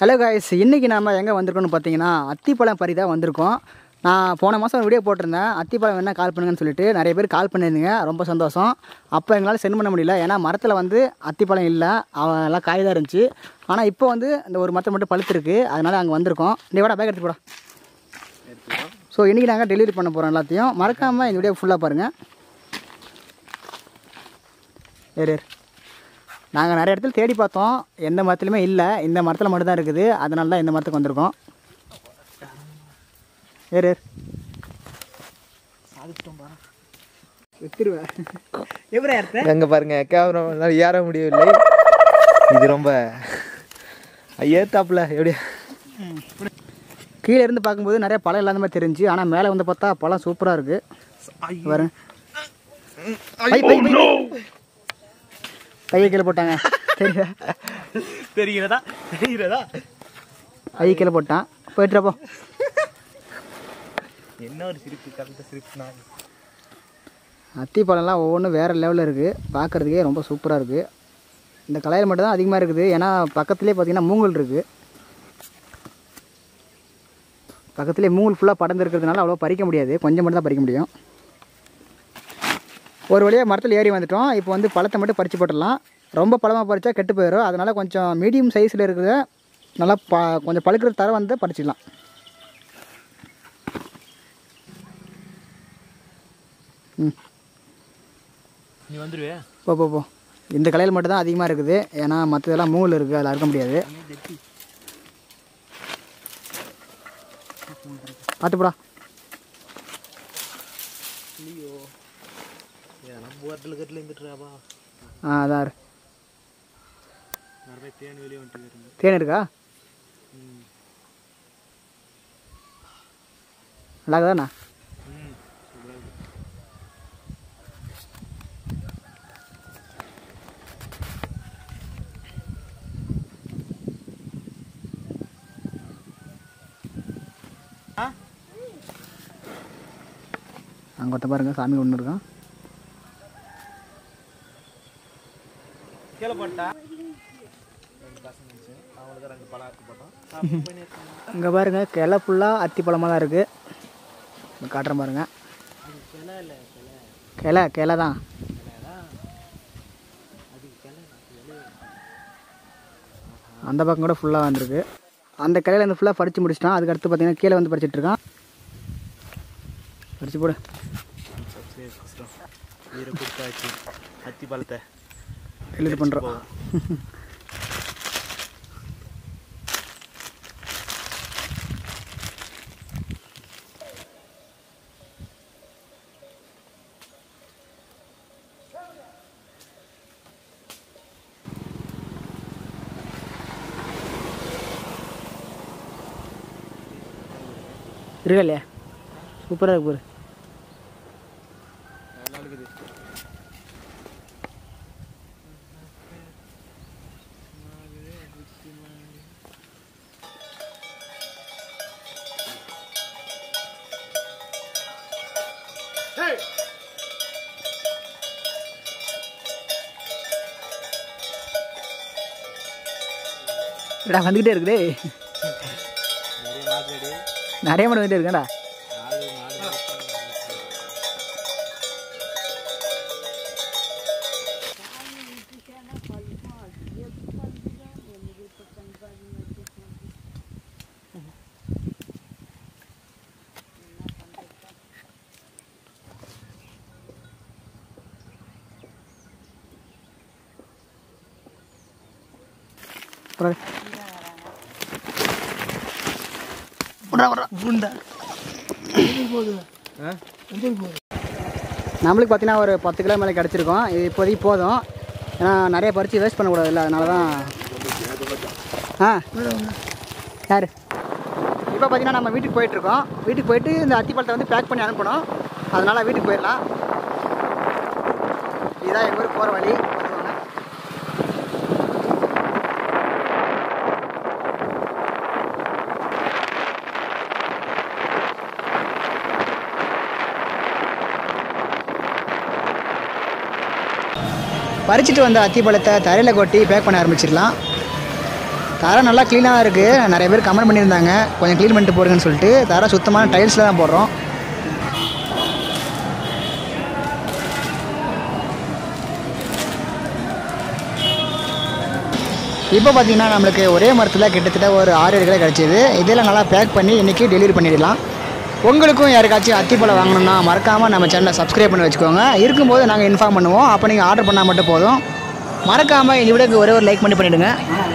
Hello guys, இன்றைக்கி நாம் எங்கே வந்திருக்கோன்னு பார்த்தீங்கன்னா அத்திப்பழம் பறிதான் வந்திருக்கோம். நான் போன மாதம் வீடியோ போட்டிருந்தேன், அத்திப்பழம் வேணால் கால் பண்ணுங்கன்னு சொல்லிட்டு நிறைய பேர் கால் பண்ணியிருந்தீங்க, ரொம்ப சந்தோஷம். அப்போ எங்களால் சென்ட் பண்ண முடியல, ஏன்னா மரத்தில் வந்து அத்திப்பழம் இல்லை, எல்லாம் காய் தான் இருந்துச்சு. ஆனால் இப்போ வந்து இந்த ஒரு மரத்தை மட்டும் பழுத்துருக்கு, அதனால் அங்கே வந்திருக்கோம். இந்த விட பேக் எடுத்து போட. ஸோ இன்றைக்கி நாங்கள் டெலிவரி பண்ண போகிறோம் எல்லாத்தையும். மறக்காமல் இந்த வீடியோ ஃபுல்லாக பாருங்கள். நாங்கள் நிறைய இடத்துல தேடி பார்த்தோம், எந்த மரத்துலையுமே இல்லை, இந்த மரத்தில் மட்டும்தான் இருக்குது, அதனால தான் இந்த மரத்துக்கு வந்திருக்கோம். அங்கே பாருங்கள், கேமரா ஏற முடியவில்லை, இது ரொம்ப ஏத்தாப்புல எப்படியா. கீழே இருந்து பார்க்கும்போது நிறைய பழம் இல்லாத மாதிரி தெரிஞ்சு, ஆனால் மேலே வந்து பார்த்தா பழம் சூப்பராக இருக்குது. பாருங்க, கையை கீழே போட்டாங்க, தெரிகிறதா? கையை கீழே போட்டான், போயிட்டுறப்போ என்ன ஒரு சிரிப்பு, கரெக்டாக சிரிப்புனா. அத்திப்பழம்லாம் ஒவ்வொன்றும் வேறு லெவலில் இருக்குது, பார்க்குறதுக்கே ரொம்ப சூப்பராக இருக்குது. இந்த கலையில் மட்டும்தான் அதிகமாக இருக்குது, ஏன்னா பக்கத்துலேயே பார்த்தீங்கன்னா மூங்கல் இருக்குது, பக்கத்துலேயே மூங்கல் ஃபுல்லாக படர்ந்துருக்கிறதுனால அவ்வளோ பறிக்க முடியாது, கொஞ்சம் மட்டும் தான் பறிக்க முடியும். ஒரு வழியாக மரத்தில் ஏறி வந்துவிட்டோம். இப்போ வந்து பழத்தை மட்டும் பறித்து போட்டுடலாம். ரொம்ப பழமாக பறித்தா கெட்டு போயிடும், அதனால் கொஞ்சம் மீடியம் சைஸில் இருக்கிறத நல்லா கொஞ்சம் பழுக்கிற தர வந்து பறிச்சிடலாம். நீ வந்துடுவே போ. இந்த கலையில் மட்டும்தான் அதிகமாக இருக்குது, ஏன்னா மற்றதெல்லாம் மூவில் இருக்குது, அதில் இருக்க முடியாது. பார்த்துப்படா. தேன் இருக்கா? நல்லாக்குதாண்ணா? அங்கே ஒருத்த பாருங்க, சாமி ஒன்று இருக்கான். இங்கே பாருங்க, கிளை ஃபுல்லாக அத்திப்பழமாக தான் இருக்குது. காட்டுற பாருங்க, கிளை கிளை தான். அந்த பக்கம் கூட ஃபுல்லாக வந்துருக்கு. அந்த கிளையில வந்து ஃபுல்லாக பறித்து முடிச்சிட்டான். அதுக்கடுத்து பார்த்தீங்கன்னா கீழே வந்து பறிச்சிட்டு இருக்கான். பறிச்சு போடு அத்தி பழத்தை டெலிவரி பண்ணுறோம். இருக்கா இல்லையா? சூப்பராக இருக்கு பாரு. வந்துகிட்டே இருக்குதே, நிறைய மணி வந்துட்டே இருக்கேன்டா. நம்மளுக்கு பார்த்தீங்கன்னா ஒரு 10 கிலோ மேலே கிடச்சிருக்கோம். இது இப்போதைக்கு போதும், ஏன்னா நிறைய பறித்து வேஸ்ட் பண்ணக்கூடாது இல்லை, அதனால தான். யார் இப்போ பார்த்தீங்கன்னா நம்ம வீட்டுக்கு போயிட்டுருக்கோம். வீட்டுக்கு போயிட்டு இந்த அத்திப்பழத்தை வந்து பேக் பண்ணி அனுப்பணும், அதனால் வீட்டுக்கு போயிடலாம். இதுதான் எங்கள் ஊருக்கு போகிற வழி. பறிச்சுட்டு வந்த அத்திப்பழத்தை தரையில் கொட்டி பேக் பண்ண ஆரம்பிச்சிடலாம். தரை நல்லா க்ளீனாக இருக்குது. நிறைய பேர் கமெண்ட் பண்ணியிருந்தாங்க கொஞ்சம் க்ளீன் பண்ணிட்டு போகிறேன்னு சொல்லிட்டு. தரை சுத்தமான டைல்ஸில் தான் போடுறோம். இப்போ பார்த்திங்கன்னா நம்மளுக்கு ஒரே மரத்தில் கிட்டத்தட்ட ஒரு 6 கிலோ கிடச்சிது. இதெல்லாம் நல்லா பேக் பண்ணி இன்றைக்கி டெலிவரி பண்ணிடலாம். உங்களுக்கும் யாருக்காச்சும் அத்திப்பழம் வாங்கணும்னா மறக்காமல் நம்ம சேனலை சப்ஸ்கிரைப் பண்ணி வச்சுக்கோங்க. இருக்கும்போது நாங்கள் இன்ஃபார்ம் பண்ணுவோம். அப்போ நீங்கள் ஆர்டர் பண்ணால் மட்டும் போதும். மறக்காமல் இந்த வீடியோக்கு ஒரே ஒரு லைக் பண்ணிவிடுங்க.